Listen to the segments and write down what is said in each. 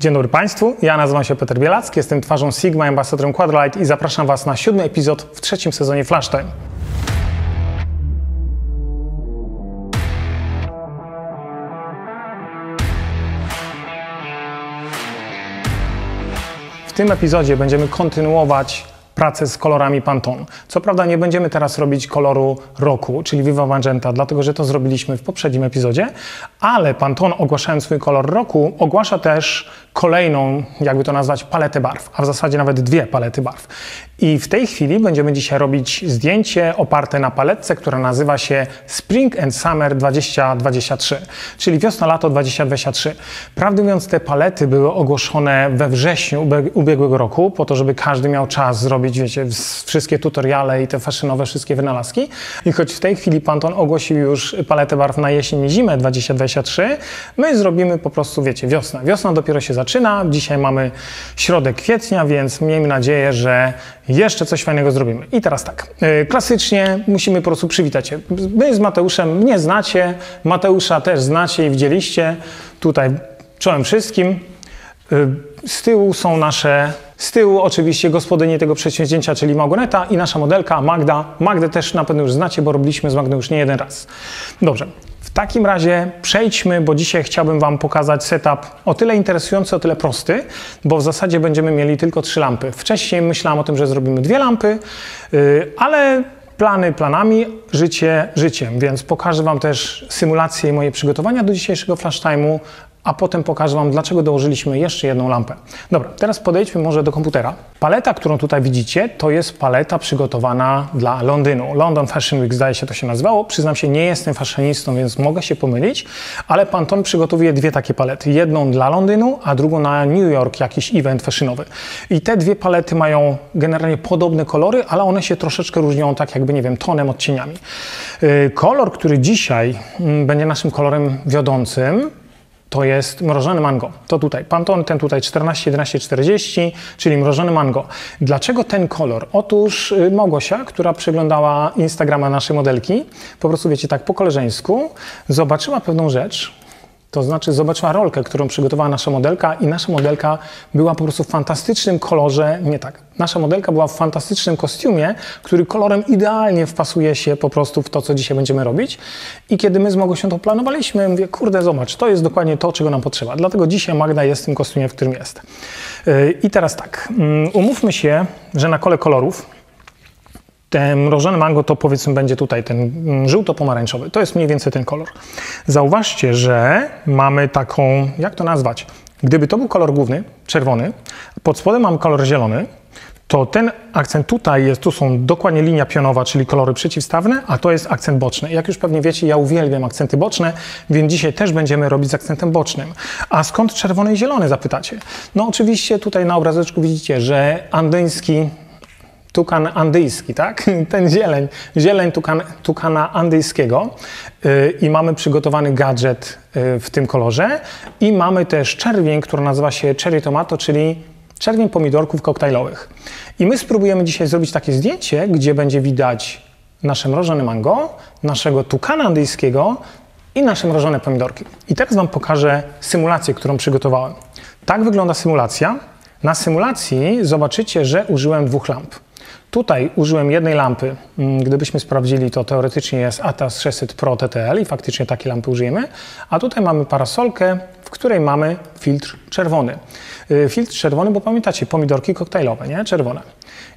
Dzień dobry Państwu, ja nazywam się Peter Bielacki, jestem twarzą Sigma, ambasadorem Quadralite i zapraszam Was na 7. epizod w 3. sezonie Flash Time. W tym epizodzie będziemy kontynuować pracę z kolorami Pantone. Co prawda nie będziemy teraz robić koloru roku, czyli Viva Magenta, dlatego że to zrobiliśmy w poprzednim epizodzie, ale Pantone, ogłaszając swój kolor roku, ogłasza też kolejną, jakby to nazwać, paletę barw, a w zasadzie nawet dwie palety barw. I w tej chwili będziemy dzisiaj robić zdjęcie oparte na paletce, która nazywa się Spring and Summer 2023, czyli wiosna-lato 2023. Prawdę mówiąc, te palety były ogłoszone we wrześniu ubiegłego roku, po to, żeby każdy miał czas zrobić, wiecie, wszystkie tutoriale i te fashionowe wszystkie wynalazki. I choć w tej chwili Pantone ogłosił już paletę barw na jesień i zimę 2023, my zrobimy po prostu, wiecie, wiosnę. Wiosna dopiero się zaczyna, dzisiaj mamy środek kwietnia, więc miejmy nadzieję, że jeszcze coś fajnego zrobimy. I teraz tak, klasycznie musimy po prostu przywitać się. My z Mateuszem mnie znacie, Mateusza też znacie i widzieliście. Tutaj czołem wszystkim. Z tyłu są nasze... Z tyłu oczywiście gospodyni tego przedsięwzięcia, czyli Małgoneta i nasza modelka Magda. Magdę też na pewno już znacie, bo robiliśmy z Magdą już nie jeden raz. Dobrze, w takim razie przejdźmy, bo dzisiaj chciałbym Wam pokazać setup o tyle interesujący, o tyle prosty, bo w zasadzie będziemy mieli tylko 3 lampy. Wcześniej myślałem o tym, że zrobimy 2 lampy, ale plany planami, życie życiem, więc pokażę Wam też symulację i moje przygotowania do dzisiejszego Flash Time'u, a potem pokażę Wam, dlaczego dołożyliśmy jeszcze jedną lampę. Dobra, teraz podejdźmy może do komputera. Paleta, którą tutaj widzicie, to jest paleta przygotowana dla Londynu. London Fashion Week, zdaje się, to się nazywało. Przyznam się, nie jestem fashionistą, więc mogę się pomylić, ale Pantone przygotowuje 2 takie palety. Jedną dla Londynu, a drugą na New York, jakiś event fashionowy. I te 2 palety mają generalnie podobne kolory, ale one się troszeczkę różnią, tak jakby, nie wiem, tonem, odcieniami. Kolor, który dzisiaj będzie naszym kolorem wiodącym, to jest mrożone mango. To tutaj Pantone, ten tutaj 14, 11, 40, czyli mrożone mango. Dlaczego ten kolor? Otóż Małgosia, która przeglądała Instagrama naszej modelki, po prostu, wiecie, tak po koleżeńsku, zobaczyła pewną rzecz, to znaczy zobaczyła rolkę, którą przygotowała nasza modelka i nasza modelka była po prostu w fantastycznym kolorze, nie tak, nasza modelka była w fantastycznym kostiumie, który kolorem idealnie wpasuje się po prostu w to, co dzisiaj będziemy robić. I kiedy my z Małgosią to planowaliśmy, mówię, kurde, zobacz, to jest dokładnie to, czego nam potrzeba. Dlatego dzisiaj Magda jest w tym kostiumie, w którym jest. I teraz tak, umówmy się, że na kole kolorów ten mrożony mango to, powiedzmy, będzie tutaj ten żółto-pomarańczowy. To jest mniej więcej ten kolor. Zauważcie, że mamy taką, jak to nazwać? Gdyby to był kolor główny, czerwony, pod spodem mam kolor zielony, to ten akcent tutaj jest, tu są dokładnie linia pionowa, czyli kolory przeciwstawne, a to jest akcent boczny. Jak już pewnie wiecie, ja uwielbiam akcenty boczne, więc dzisiaj też będziemy robić z akcentem bocznym. A skąd czerwony i zielony, zapytacie? No oczywiście tutaj na obrazeczku widzicie, że andyjski tukan andyjski, tak? Ten zieleń, tukana andyjskiego i mamy przygotowany gadżet w tym kolorze i mamy też czerwień, który nazywa się cherry tomato, czyli czerwień pomidorków koktajlowych. I my spróbujemy dzisiaj zrobić takie zdjęcie, gdzie będzie widać nasze mrożone mango, naszego tukana andyjskiego i nasze mrożone pomidorki. I teraz Wam pokażę symulację, którą przygotowałem. Tak wygląda symulacja. Na symulacji zobaczycie, że użyłem 2 lamp. Tutaj użyłem jednej lampy, gdybyśmy sprawdzili, to teoretycznie jest Atlas 600 Pro TTL i faktycznie takiej lampy użyjemy, a tutaj mamy parasolkę, w której mamy filtr czerwony. Filtr czerwony, bo pamiętacie, pomidorki koktajlowe, nie? Czerwone.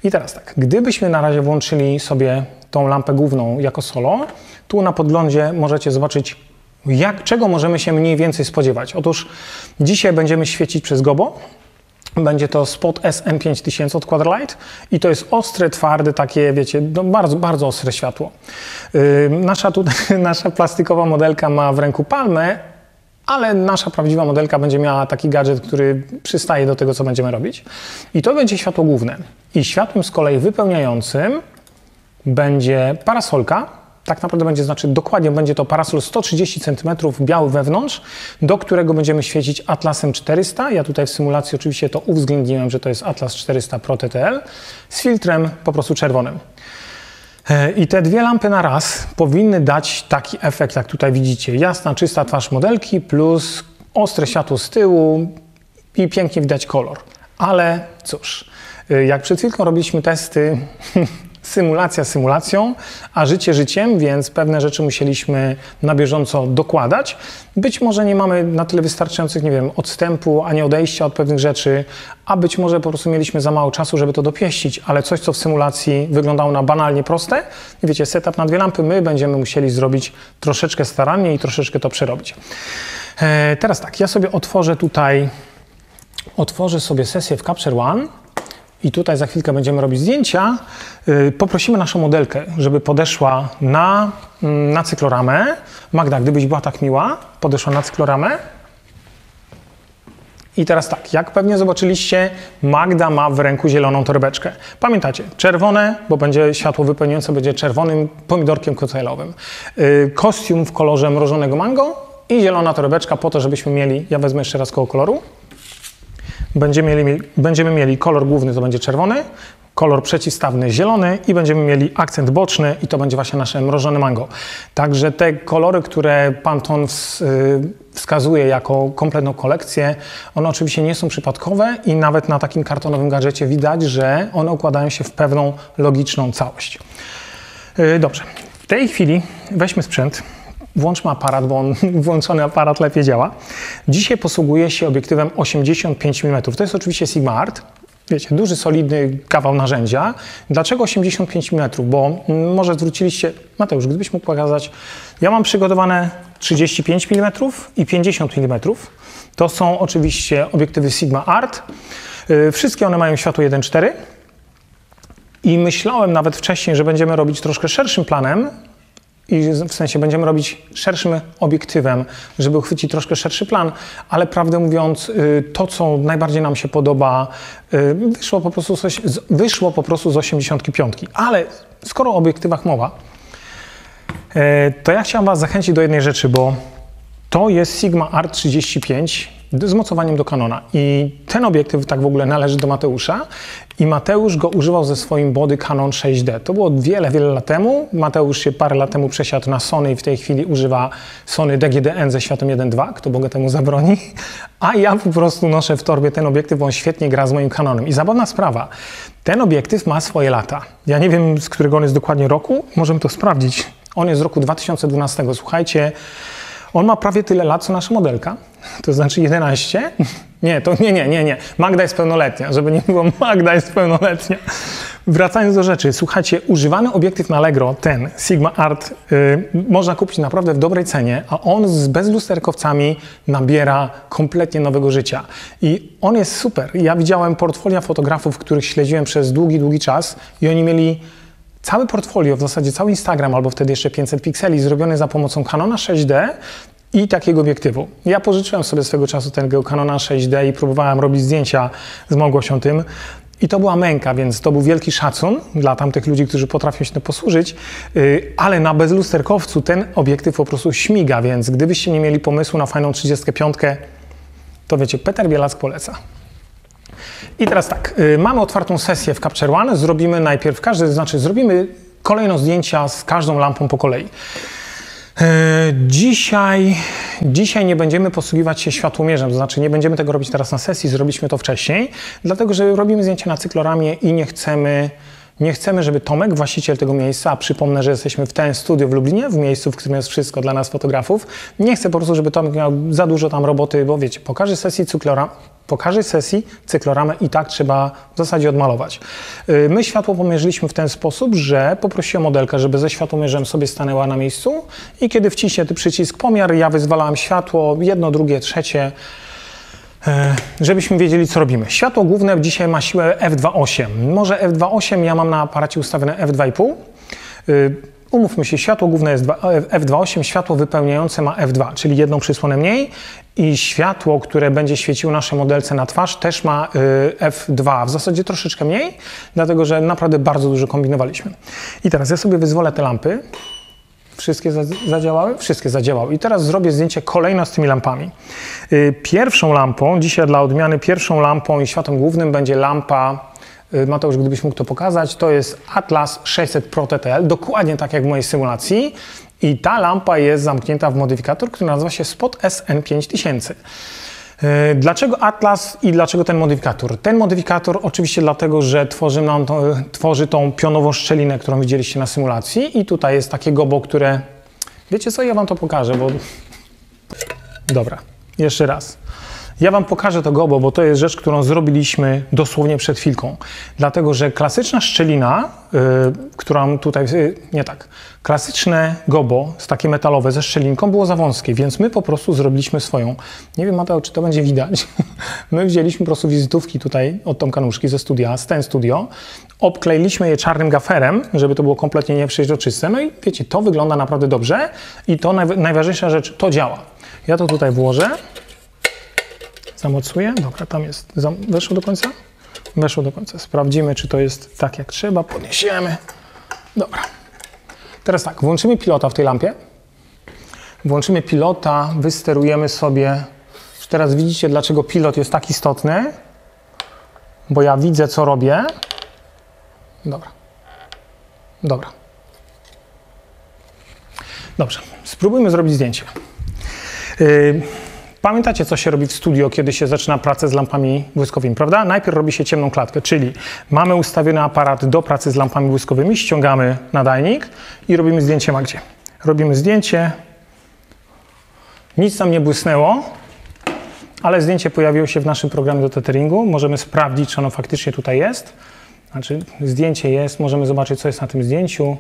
I teraz tak, gdybyśmy na razie włączyli sobie tą lampę główną jako solo, tu na podglądzie możecie zobaczyć, czego możemy się mniej więcej spodziewać. Otóż dzisiaj będziemy świecić przez gobo. Będzie to Spot SM5000 od Quadralite i to jest ostre, twarde, takie, wiecie, no bardzo, bardzo ostre światło. Nasza plastikowa modelka ma w ręku palmę, ale nasza prawdziwa modelka będzie miała taki gadżet, który przystaje do tego, co będziemy robić. I to będzie światło główne. I światłem z kolei wypełniającym będzie parasolka. Tak naprawdę będzie, znaczy dokładnie będzie to parasol 130 cm biały wewnątrz, do którego będziemy świecić Atlasem 400. Ja tutaj w symulacji oczywiście to uwzględniłem, że to jest Atlas 400 Pro TTL z filtrem po prostu czerwonym. I te 2 lampy na raz powinny dać taki efekt, jak tutaj widzicie. Jasna, czysta twarz modelki plus ostre światło z tyłu. i pięknie widać kolor. Ale cóż, jak przed chwilką robiliśmy testy, symulacja symulacją, a życie życiem, więc pewne rzeczy musieliśmy na bieżąco dokładać. Być może nie mamy na tyle wystarczających, nie wiem, odstępu, ani odejścia od pewnych rzeczy, a być może po prostu mieliśmy za mało czasu, żeby to dopieścić, ale coś, co w symulacji wyglądało na banalnie proste, wiecie, setup na dwie lampy, my będziemy musieli zrobić troszeczkę starannie i troszeczkę to przerobić. Teraz tak, ja sobie otworzę sobie sesję w Capture One. I tutaj za chwilkę będziemy robić zdjęcia. Poprosimy naszą modelkę, żeby podeszła na cykloramę. Magda, gdybyś była tak miła, podeszła na cykloramę. I teraz tak, jak pewnie zobaczyliście, Magda ma w ręku zieloną torebeczkę. Pamiętacie, czerwone, bo będzie światło wypełniające, będzie czerwonym pomidorkiem koktajlowym. Kostium w kolorze mrożonego mango i zielona torebeczka po to, żebyśmy mieli, ja wezmę jeszcze raz koło koloru, będziemy mieli kolor główny, to będzie czerwony, kolor przeciwstawny zielony i będziemy mieli akcent boczny i to będzie właśnie nasze mrożone mango. Także te kolory, które Pantone wskazuje jako kompletną kolekcję, one oczywiście nie są przypadkowe i nawet na takim kartonowym gadżecie widać, że one układają się w pewną logiczną całość. Dobrze, w tej chwili weźmy sprzęt. Włączmy aparat, bo on, włączony aparat lepiej działa. Dzisiaj posługuję się obiektywem 85 mm. To jest oczywiście Sigma Art. Wiecie, duży, solidny kawał narzędzia. Dlaczego 85 mm? Bo może zwróciliście... Mateusz, gdybyś mógł pokazać. Ja mam przygotowane 35 mm i 50 mm. To są oczywiście obiektywy Sigma Art. Wszystkie one mają światło 1.4. I myślałem nawet wcześniej, że będziemy robić troszkę szerszym planem, i w sensie będziemy robić szerszym obiektywem, żeby uchwycić troszkę szerszy plan, ale prawdę mówiąc to, co najbardziej nam się podoba, wyszło po prostu z 85. Ale skoro o obiektywach mowa, to ja chciałem Was zachęcić do jednej rzeczy, bo to jest Sigma R35 z mocowaniem do Canona i ten obiektyw tak w ogóle należy do Mateusza i Mateusz go używał ze swoim body Canon 6D. To było wiele, wiele lat temu. Mateusz się parę lat temu przesiadł na Sony i w tej chwili używa Sony DGDN ze światłem 1.2, kto Boga temu zabroni, a ja po prostu noszę w torbie ten obiektyw, bo on świetnie gra z moim Canonem. I zabawna sprawa, ten obiektyw ma swoje lata. Ja nie wiem, z którego on jest dokładnie roku, możemy to sprawdzić. On jest z roku 2012, słuchajcie. On ma prawie tyle lat, co nasza modelka, to znaczy 11. Nie, to nie. Magda jest pełnoletnia, żeby nie było, Magda jest pełnoletnia. Wracając do rzeczy, słuchajcie, używany obiektyw na Allegro, ten Sigma Art, można kupić naprawdę w dobrej cenie, a on z bezlusterkowcami nabiera kompletnie nowego życia. I on jest super. Ja widziałem portfolia fotografów, których śledziłem przez długi, długi czas i oni mieli całe portfolio, w zasadzie cały Instagram, albo wtedy jeszcze 500 pikseli, zrobiony za pomocą Canona 6D i takiego obiektywu. Ja pożyczyłem sobie swego czasu tego Canona 6D i próbowałem robić zdjęcia z Małgosią tym. I to była męka, więc to był wielki szacun dla tamtych ludzi, którzy potrafią się tym posłużyć, ale na bezlusterkowcu ten obiektyw po prostu śmiga, więc gdybyście nie mieli pomysłu na fajną 35, to wiecie, Peter Bielacki poleca. I teraz tak, mamy otwartą sesję w Capture One, zrobimy najpierw zrobimy kolejno zdjęcia z każdą lampą po kolei. Dzisiaj nie będziemy posługiwać się światłomierzem, to znaczy nie będziemy tego robić teraz na sesji, zrobiliśmy to wcześniej, dlatego że robimy zdjęcia na cykloramie i nie chcemy, żeby Tomek, właściciel tego miejsca, a przypomnę, że jesteśmy w tym studiu w Lublinie, w miejscu, w którym jest wszystko dla nas fotografów, nie chcę po prostu, żeby Tomek miał za dużo tam roboty, bo wiecie, po każdej sesji cykloramę i tak trzeba w zasadzie odmalować. My światło pomierzyliśmy w ten sposób, że poprosiłem modelkę, żeby ze światłomierzem sobie stanęła na miejscu i kiedy wciśnie ten przycisk pomiar, ja wyzwalałem światło, jedno, drugie, trzecie, żebyśmy wiedzieli, co robimy. Światło główne dzisiaj ma siłę f2.8. Może f2.8, ja mam na aparacie ustawione f2.5. Umówmy się, światło główne jest f2.8, światło wypełniające ma f2, czyli jedną przysłonę mniej i światło, które będzie świeciło naszej modelce na twarz, też ma f2, w zasadzie troszeczkę mniej, dlatego że naprawdę bardzo dużo kombinowaliśmy. I teraz ja sobie wyzwolę te lampy. Wszystkie zadziałały? Wszystkie zadziałały. I teraz zrobię zdjęcie kolejno z tymi lampami. Pierwszą lampą, dzisiaj dla odmiany pierwszą lampą i światłem głównym będzie lampa, Mateusz, gdybyś mógł to pokazać, to jest Atlas 600 Pro TTL, dokładnie tak jak w mojej symulacji. I ta lampa jest zamknięta w modyfikator, który nazywa się Spot SM5000. Dlaczego Atlas i dlaczego ten modyfikator? Ten modyfikator oczywiście dlatego, że tworzy tą pionową szczelinę, którą widzieliście na symulacji i tutaj jest takie gobo, które... Wiecie co? Ja wam to pokażę, bo... Dobra, jeszcze raz. Ja wam pokażę to gobo, bo to jest rzecz, którą zrobiliśmy dosłownie przed chwilką. Dlatego, że klasyczna szczelina, którą tutaj... nie tak. Klasyczne gobo, takie metalowe ze szczelinką, było za wąskie, więc my po prostu zrobiliśmy swoją. Nie wiem, Mateusz, czy to będzie widać. My wzięliśmy po prostu wizytówki tutaj od Tomka Nóżki ze studia, z ten studio. Obkleiliśmy je czarnym gaferem, żeby to było kompletnie nieprzeźroczyste. No i wiecie, to wygląda naprawdę dobrze i to najważniejsza rzecz, to działa. Ja to tutaj włożę. Zamocuję. Dobra, tam jest. Weszło do końca? Weszło do końca. Sprawdzimy, czy to jest tak jak trzeba. Podniesiemy. Dobra. Teraz tak, włączymy pilota w tej lampie. Włączymy pilota, wysterujemy sobie. Już teraz widzicie, dlaczego pilot jest tak istotny. Bo ja widzę, co robię. Dobra. Dobra. Dobrze. Spróbujmy zrobić zdjęcie. Pamiętacie, co się robi w studio, kiedy się zaczyna pracę z lampami błyskowymi, prawda? Najpierw robi się ciemną klatkę, czyli mamy ustawiony aparat do pracy z lampami błyskowymi, ściągamy nadajnik i robimy zdjęcie Magdzie. Robimy zdjęcie, nic nam nie błysnęło, ale zdjęcie pojawiło się w naszym programie do tetheringu. Możemy sprawdzić, czy ono faktycznie tutaj jest. Znaczy, zdjęcie jest, możemy zobaczyć, co jest na tym zdjęciu.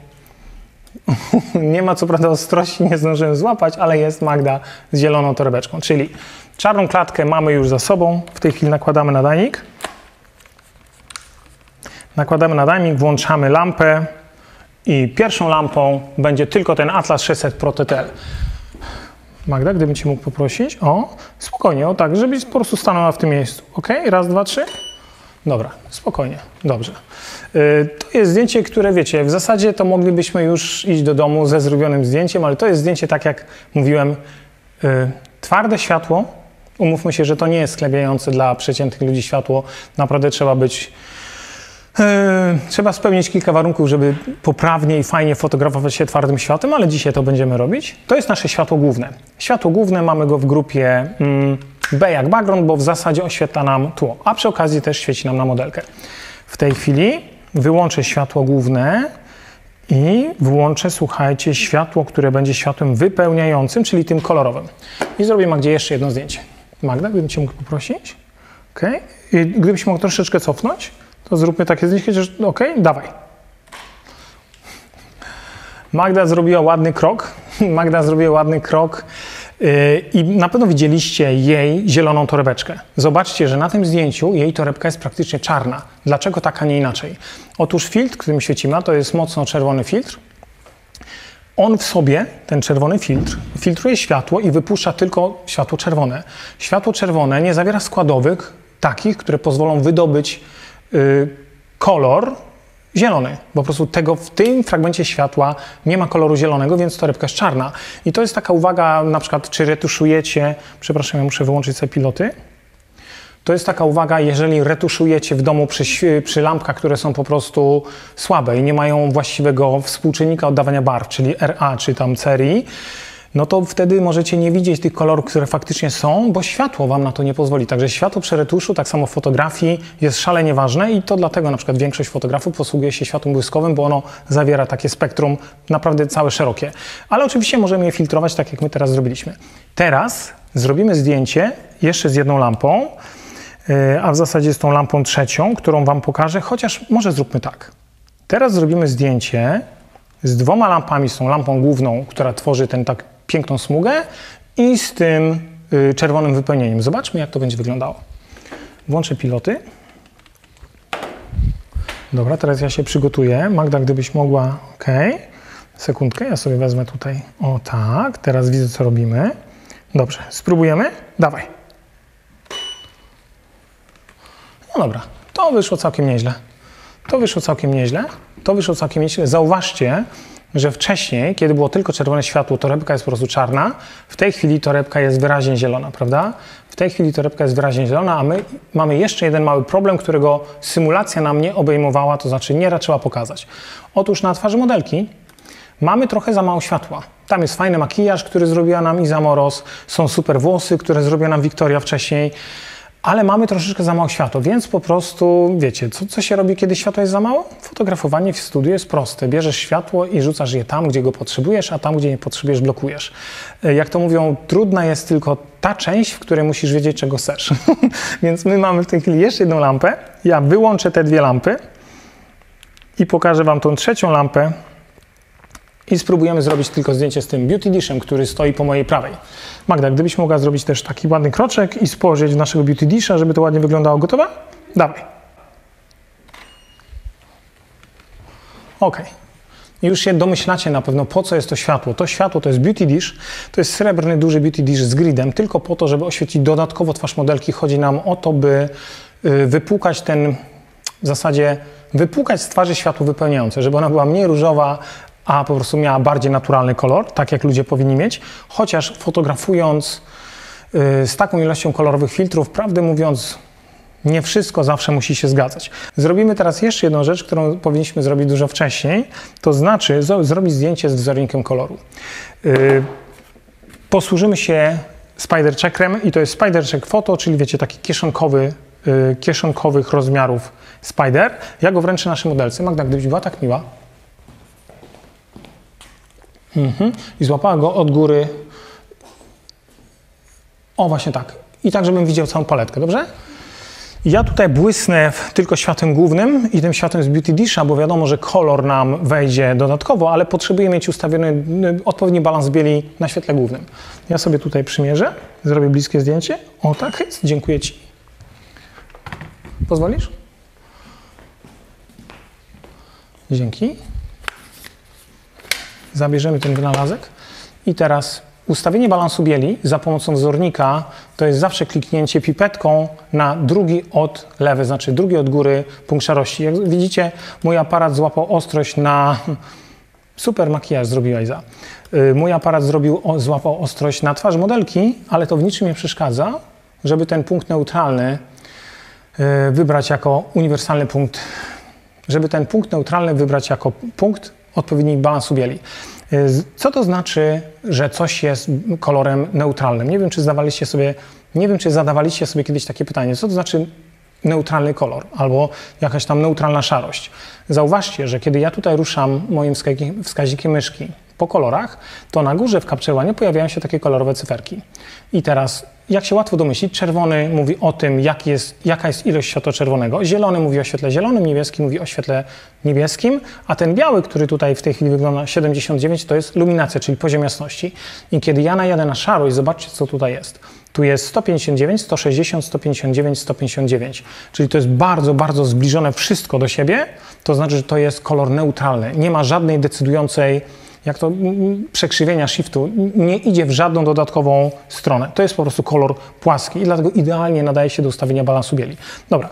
Nie ma co prawda ostrości, nie zdążyłem złapać, ale jest Magda z zieloną torebeczką, czyli czarną klatkę mamy już za sobą. W tej chwili nakładamy nadajnik. Nakładamy nadajnik, włączamy lampę i pierwszą lampą będzie tylko ten Atlas 600 Pro TTL. Magda, gdybym Cię mógł poprosić, o, spokojnie, o tak, żebyś po prostu stanęła w tym miejscu. Ok, raz, dwa, trzy. Dobra, spokojnie, dobrze. To jest zdjęcie, które wiecie, w zasadzie to moglibyśmy już iść do domu ze zrobionym zdjęciem, ale to jest zdjęcie, tak jak mówiłem, twarde światło. Umówmy się, że to nie jest sklepiające dla przeciętnych ludzi światło. Naprawdę trzeba być... trzeba spełnić kilka warunków, żeby poprawnie i fajnie fotografować się twardym światłem, ale dzisiaj to będziemy robić. To jest nasze światło główne. Światło główne mamy go w grupie... B jak background, bo w zasadzie oświetla nam tło, a przy okazji też świeci nam na modelkę. W tej chwili wyłączę światło główne i włączę, słuchajcie, światło, które będzie światłem wypełniającym, czyli tym kolorowym. I zrobię Magdzie jeszcze jedno zdjęcie. Magda, gdybym Cię mógł poprosić? Ok. I gdybyś mógł troszeczkę cofnąć, to zróbmy takie zdjęcie, że ok, dawaj. Magda zrobiła ładny krok. Magda zrobiła ładny krok. I na pewno widzieliście jej zieloną torebeczkę. Zobaczcie, że na tym zdjęciu jej torebka jest praktycznie czarna. Dlaczego tak, a nie inaczej? Otóż filtr, którym świecimy, to jest mocno czerwony filtr. On w sobie, ten czerwony filtr, filtruje światło i wypuszcza tylko światło czerwone. Światło czerwone nie zawiera składowych takich, które pozwolą wydobyć kolor zielony. Po prostu tego w tym fragmencie światła nie ma koloru zielonego, więc torebka jest czarna. I to jest taka uwaga, na przykład, czy retuszujecie... Przepraszam, ja muszę wyłączyć sobie piloty. To jest taka uwaga, jeżeli retuszujecie w domu przy lampkach, które są po prostu słabe i nie mają właściwego współczynnika oddawania barw, czyli RA czy tam CRI, no to wtedy możecie nie widzieć tych kolorów, które faktycznie są, bo światło wam na to nie pozwoli. Także światło przy retuszu, tak samo w fotografii, jest szalenie ważne i to dlatego na przykład większość fotografów posługuje się światłem błyskowym, bo ono zawiera takie spektrum naprawdę całe szerokie. Ale oczywiście możemy je filtrować, tak jak my teraz zrobiliśmy. Teraz zrobimy zdjęcie jeszcze z jedną lampą, a w zasadzie z tą lampą trzecią, którą wam pokażę, chociaż może zróbmy tak. Teraz zrobimy zdjęcie z dwoma lampami, z tą lampą główną, która tworzy ten tak piękną smugę i z tym czerwonym wypełnieniem. Zobaczmy, jak to będzie wyglądało. Włączę piloty. Dobra, teraz ja się przygotuję. Magda, gdybyś mogła... Ok. Sekundkę, ja sobie wezmę tutaj. O tak, teraz widzę, co robimy. Dobrze, spróbujemy? Dawaj. No dobra, to wyszło całkiem nieźle. To wyszło całkiem nieźle. To wyszło całkiem nieźle. Zauważcie, że wcześniej, kiedy było tylko czerwone światło, torebka jest po prostu czarna, w tej chwili torebka jest wyraźnie zielona, prawda? W tej chwili torebka jest wyraźnie zielona, a my mamy jeszcze jeden mały problem, którego symulacja nam nie obejmowała, to znaczy nie raczyła pokazać. Otóż na twarzy modelki Mamy trochę za mało światła. Tam jest fajny makijaż, który zrobiła nam Iza Moroz, są super włosy, które zrobiła nam Wiktoria wcześniej, ale mamy troszeczkę za mało światła, więc po prostu, wiecie, co się robi, kiedy światła jest za mało? Fotografowanie w studiu jest proste. Bierzesz światło i rzucasz je tam, gdzie go potrzebujesz, a tam, gdzie nie potrzebujesz, blokujesz. Jak to mówią, trudna jest tylko ta część, w której musisz wiedzieć, czego chcesz. Więc my mamy w tej chwili jeszcze jedną lampę. Ja wyłączę te dwie lampy i pokażę wam tą trzecią lampę. I spróbujemy zrobić tylko zdjęcie z tym Beauty Dishem, który stoi po mojej prawej. Magda, gdybyś mogła zrobić też taki ładny kroczek i spojrzeć w naszego Beauty Disha, żeby to ładnie wyglądało. Gotowa? Dawaj. Ok. Już się domyślacie na pewno, po co jest to światło. To światło to jest Beauty Dish, to jest srebrny, duży Beauty Dish z gridem, tylko po to, żeby oświecić dodatkowo twarz modelki. Chodzi nam o to, by wypłukać ten, w zasadzie wypłukać z twarzy światło wypełniające, żeby ona była mniej różowa, a po prostu miała bardziej naturalny kolor, tak jak ludzie powinni mieć, chociaż fotografując z taką ilością kolorowych filtrów, prawdę mówiąc, nie wszystko zawsze musi się zgadzać. Zrobimy teraz jeszcze jedną rzecz, którą powinniśmy zrobić dużo wcześniej, to znaczy zrobić zdjęcie z wzornikiem koloru. Posłużymy się spider checkerem i to jest spider check photo, czyli wiecie, taki kieszonkowych rozmiarów spider. Ja go wręczę naszej modelce. Magda, gdybyś była tak miła. I złapała go od góry. O, właśnie tak. I tak, żebym widział całą paletkę, dobrze? Ja tutaj błysnę tylko światłem głównym i tym światłem z Beauty Disha, bo wiadomo, że kolor nam wejdzie dodatkowo, ale potrzebuję mieć ustawiony odpowiedni balans bieli na świetle głównym. Ja sobie tutaj przymierzę, zrobię bliskie zdjęcie. O, tak jest. Dziękuję ci. Pozwolisz? Dzięki. Zabierzemy ten wynalazek i teraz ustawienie balansu bieli za pomocą wzornika to jest zawsze kliknięcie pipetką na drugi od lewy, znaczy drugi od góry punkt szarości. Jak widzicie, mój aparat złapał ostrość na... Super makijaż zrobiła Iza. Mój aparat złapał ostrość na twarz modelki, ale to w niczym nie przeszkadza, żeby ten punkt neutralny wybrać jako uniwersalny punkt, żeby ten punkt neutralny wybrać jako punkt odpowiedni balansu bieli. Co to znaczy, że coś jest kolorem neutralnym? Nie wiem, czy zadawaliście sobie kiedyś takie pytanie, co to znaczy neutralny kolor albo jakaś tam neutralna szarość. Zauważcie, że kiedy ja tutaj ruszam moim wskaźnikiem myszki po kolorach, to na górze w Capture One pojawiają się takie kolorowe cyferki. I teraz, jak się łatwo domyślić, czerwony mówi o tym, jaka jest ilość światła czerwonego, zielony mówi o świetle zielonym, niebieski mówi o świetle niebieskim, a ten biały, który tutaj w tej chwili wygląda na 79, to jest luminacja, czyli poziom jasności. I kiedy ja najadę na szarość, zobaczcie, co tutaj jest. Tu jest 159, 160, 159, 159. Czyli to jest bardzo, bardzo zbliżone wszystko do siebie. To znaczy, że to jest kolor neutralny. Nie ma żadnej decydującej, jak to, przekrzywienia shiftu, nie idzie w żadną dodatkową stronę. To jest po prostu kolor płaski i dlatego idealnie nadaje się do ustawienia balansu bieli. Dobra,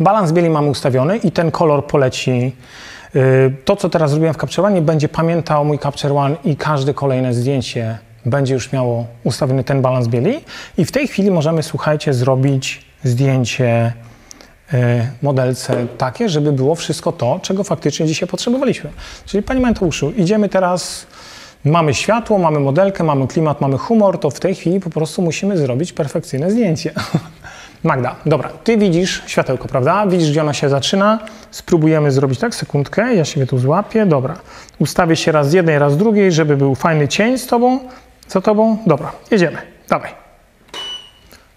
balans bieli mamy ustawiony i ten kolor poleci. To, co teraz zrobiłem w Capture One, będzie pamiętał mój Capture One i każde kolejne zdjęcie będzie już miało ustawiony ten balans bieli. I w tej chwili możemy, słuchajcie, zrobić zdjęcie modelce takie, żeby było wszystko to, czego faktycznie dzisiaj potrzebowaliśmy. Czyli Pani Mateuszu, idziemy teraz, mamy światło, mamy modelkę, mamy klimat, mamy humor, to w tej chwili po prostu musimy zrobić perfekcyjne zdjęcie. Magda, dobra, Ty widzisz światełko, prawda? Widzisz, gdzie ono się zaczyna. Spróbujemy zrobić tak, sekundkę, ja siebie tu złapię, dobra. Ustawię się raz z jednej, raz z drugiej, żeby był fajny cień z Tobą, za Tobą. Dobra, jedziemy, dawaj.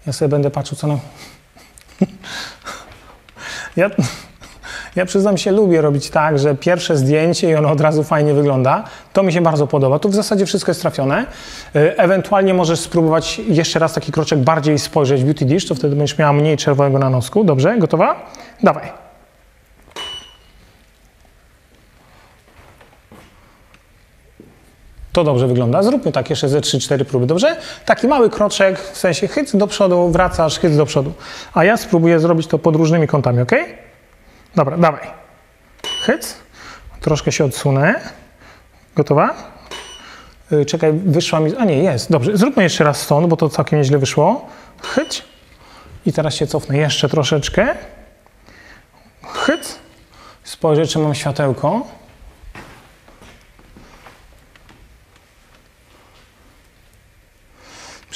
Ja sobie będę patrzył, co nam... Ja przyznam się, lubię robić tak, że pierwsze zdjęcie i ono od razu fajnie wygląda. To mi się bardzo podoba. Tu w zasadzie wszystko jest trafione. Ewentualnie możesz spróbować jeszcze raz taki kroczek bardziej spojrzeć w Beauty Dish, to wtedy będziesz miała mniej czerwonego na nosku. Dobrze? Gotowa? Dawaj. To dobrze wygląda. Zróbmy tak jeszcze ze 3-4 próby, dobrze? Taki mały kroczek, w sensie chyc do przodu, wracasz, chyc do przodu. A ja spróbuję zrobić to pod różnymi kątami, ok? Dobra, dawaj. Chyc. Troszkę się odsunę. Gotowa? Czekaj, wyszła mi... A nie, jest. Dobrze, zróbmy jeszcze raz stąd, bo to całkiem nieźle wyszło. Chyć. I teraz się cofnę jeszcze troszeczkę. Chyc. Spojrzę, czy mam światełko.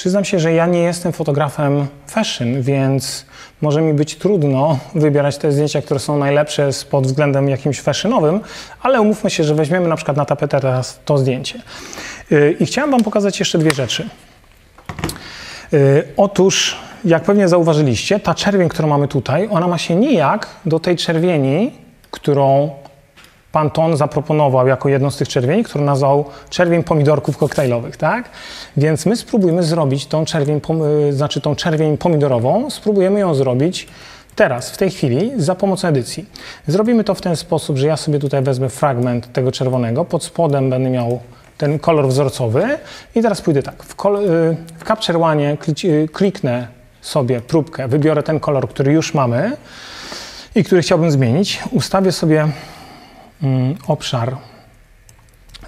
Przyznam się, że ja nie jestem fotografem fashion, więc może mi być trudno wybierać te zdjęcia, które są najlepsze pod względem jakimś fashionowym, ale umówmy się, że weźmiemy na przykład na tapetę teraz to zdjęcie. I chciałem Wam pokazać jeszcze dwie rzeczy. Otóż, jak pewnie zauważyliście, ta czerwień, którą mamy tutaj, ona ma się nijak do tej czerwieni, którą Pantone zaproponował jako jedną z tych czerwieni, którą nazwał czerwień pomidorków koktajlowych, tak? Więc my spróbujmy zrobić tą czerwień, tą czerwień pomidorową, spróbujemy ją zrobić teraz, w tej chwili, za pomocą edycji. Zrobimy to w ten sposób, że ja sobie tutaj wezmę fragment tego czerwonego, pod spodem będę miał ten kolor wzorcowy i teraz pójdę tak, w Capture One kliknę sobie próbkę, wybiorę ten kolor, który już mamy i który chciałbym zmienić, ustawię sobie obszar,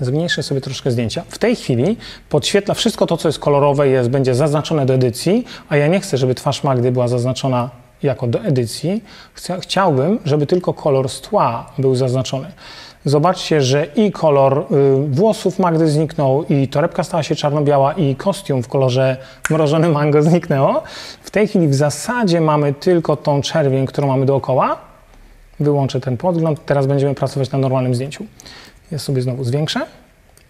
zmniejszę sobie troszkę zdjęcia. W tej chwili podświetla wszystko to, co jest kolorowe, będzie zaznaczone do edycji, a ja nie chcę, żeby twarz Magdy była zaznaczona jako do edycji. Chciałbym, żeby tylko kolor z tła był zaznaczony. Zobaczcie, że i kolor włosów Magdy zniknął, i torebka stała się czarno-biała, i kostium w kolorze mrożony mango zniknęło. W tej chwili w zasadzie mamy tylko tą czerwień, którą mamy dookoła. Wyłączę ten podgląd, teraz będziemy pracować na normalnym zdjęciu. Ja sobie znowu zwiększę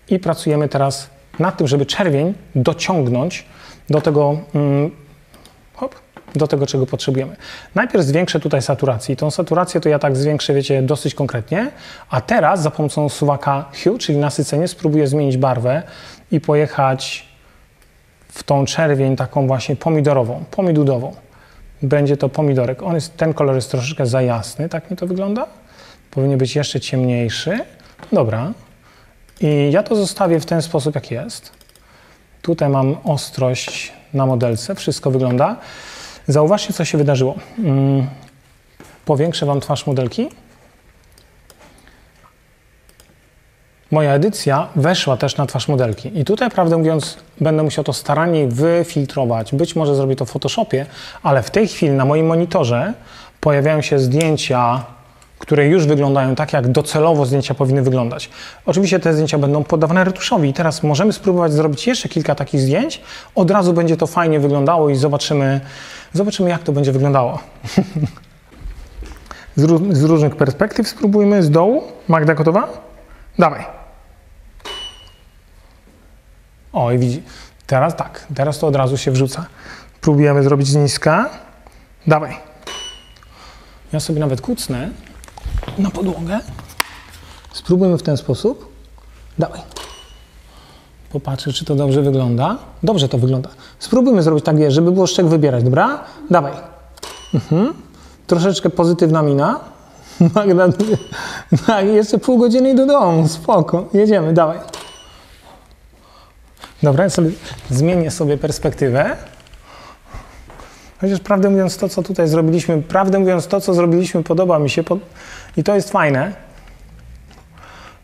i pracujemy teraz nad tym, żeby czerwień dociągnąć do tego, do tego, czego potrzebujemy. Najpierw zwiększę tutaj saturację. Tą saturację to ja tak zwiększę, wiecie, dosyć konkretnie, a teraz za pomocą suwaka Hue, czyli nasycenie, spróbuję zmienić barwę i pojechać w tą czerwień taką właśnie pomidorową, pomidudową. Będzie to pomidorek. On jest, ten kolor jest troszeczkę za jasny, tak mi to wygląda. Powinien być jeszcze ciemniejszy. Dobra. I ja to zostawię w ten sposób, jak jest. Tutaj mam ostrość na modelce. Wszystko wygląda. Zauważcie, co się wydarzyło. Powiększę Wam twarz modelki. Moja edycja weszła też na twarz modelki i tutaj, prawdę mówiąc, będę musiał to starannie wyfiltrować. Być może zrobię to w Photoshopie, ale w tej chwili na moim monitorze pojawiają się zdjęcia, które już wyglądają tak, jak docelowo zdjęcia powinny wyglądać. Oczywiście te zdjęcia będą poddawane retuszowi i teraz możemy spróbować zrobić jeszcze kilka takich zdjęć. Od razu będzie to fajnie wyglądało i zobaczymy jak to będzie wyglądało. Z różnych perspektyw spróbujmy, z dołu. Magda, gotowa? Dawaj. O, i widzi. Teraz tak, teraz to od razu się wrzuca. Próbujemy zrobić z niska. Dawaj. Ja sobie nawet kucnę na podłogę. Spróbujmy w ten sposób. Dawaj. Popatrzę, czy to dobrze wygląda. Dobrze to wygląda. Spróbujmy zrobić tak, żeby było z czego wybierać, dobra? Dawaj. Troszeczkę pozytywna mina. Magda, tak, jeszcze pół godziny i do domu, spoko. Jedziemy, dawaj. Dobra, ja sobie zmienię sobie perspektywę. Chociaż prawdę mówiąc to, co tutaj zrobiliśmy, podoba mi się i to jest fajne.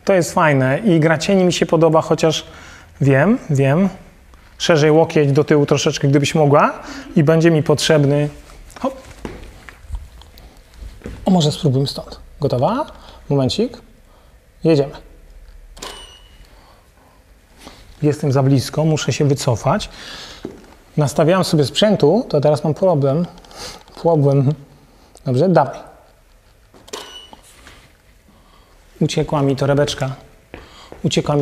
To jest fajne i gra cieni mi się podoba, chociaż wiem. Szerzej łokieć do tyłu troszeczkę, gdybyś mogła i będzie mi potrzebny. Hop. O, może spróbujmy stąd. Gotowa? Momencik. Jedziemy. Jestem za blisko, muszę się wycofać. Nastawiałem sobie sprzętu, to teraz mam problem. Dobrze, dawaj. Uciekła mi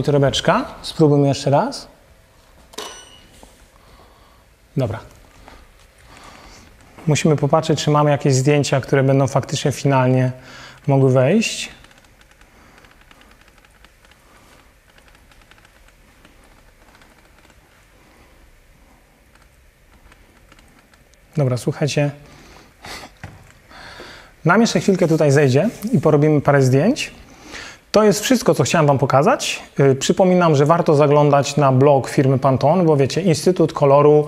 torebeczka. Spróbujmy jeszcze raz. Dobra. Musimy popatrzeć, czy mamy jakieś zdjęcia, które będą faktycznie finalnie mogły wejść. Dobra, słuchajcie. Nam jeszcze chwilkę tutaj zejdzie i porobimy parę zdjęć. To jest wszystko, co chciałem Wam pokazać. Przypominam, że warto zaglądać na blog firmy Pantone, bo wiecie, Instytut Koloru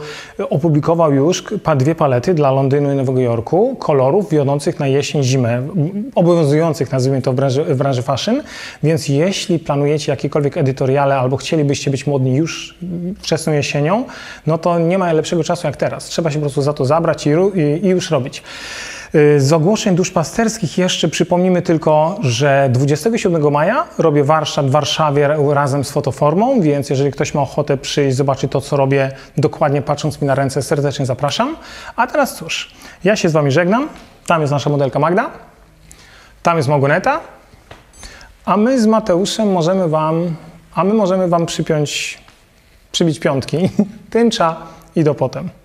opublikował już dwie palety dla Londynu i Nowego Jorku kolorów wiodących na jesień-zimę, obowiązujących, nazwijmy to, w branży fashion, więc jeśli planujecie jakiekolwiek edytoriale albo chcielibyście być modni już wczesną jesienią, no to nie ma lepszego czasu jak teraz. Trzeba się po prostu za to zabrać i już robić. Z ogłoszeń duszpasterskich jeszcze przypomnimy tylko, że 27 maja robię warsztat w Warszawie razem z Fotoformą, więc jeżeli ktoś ma ochotę przyjść, zobaczyć to, co robię, dokładnie patrząc mi na ręce, serdecznie zapraszam. A teraz cóż, ja się z Wami żegnam. Tam jest nasza modelka Magda, tam jest Małgoneta, a my z Mateuszem możemy Wam przybić piątki. Tęcza i do potem.